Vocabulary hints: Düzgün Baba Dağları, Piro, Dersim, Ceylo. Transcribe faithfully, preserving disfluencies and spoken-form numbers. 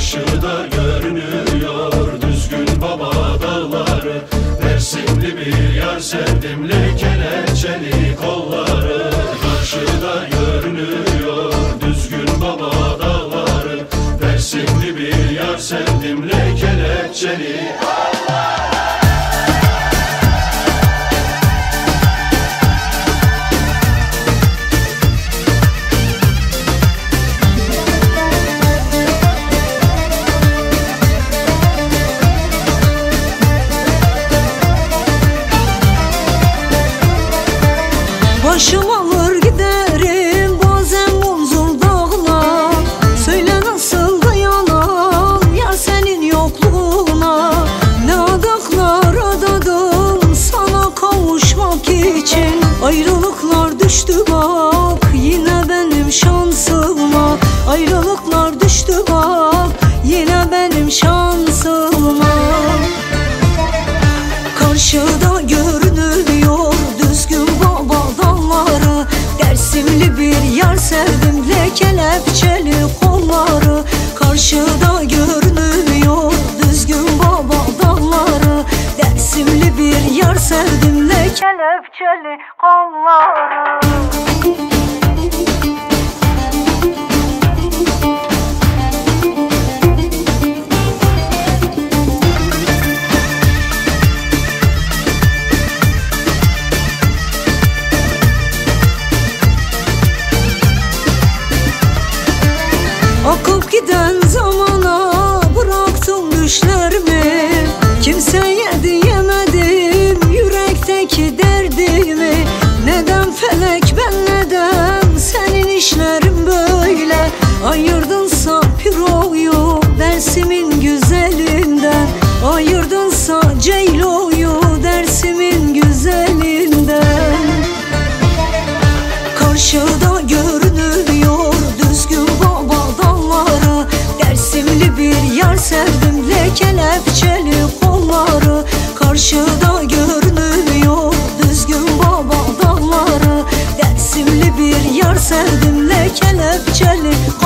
karşıda görünüyor düzgün baba dağları. Dersimli bir yar sevdimli kelepçeli kolları. Karşıda görünüyor düzgün baba dağları. Dersimli bir yar sevdimli kelepçeli kolları. Başım alır giderim bazen uzun dağla. Söyle nasıl dayanan yar senin yokluğuna. Ne adaklar adadım sana kavuşmak için. Ayrılıklar düştü bak yine benim şansıma. Ayrılıklar düştü bak yine benim şansıma. Karşıda görünüyor düzgün baba dağları. Dersimli bir yar sevdim le kelepçeli kolları. Karşıda görünüyor düzgün baba dağları. Dersimli bir yar sevdim le kelepçeli kolları. Akıp giden zamana bıraktım düşlerimi. Kimseye diyemedim yürekteki derdimi. Neden felek ben neden senin işlerin böyle. Ayırdınsa piroyu dersimin güzelinden. Ayırdınsa ceyloyu dersimin güzelinden. Karşıda görünüyor düzgün baba dağları. Dersimli bir yar sevdim le kelepçeli kolları. Karşıda görünüyor düzgün baba dağları. Dersimli bir yar sevdim le kelepçeli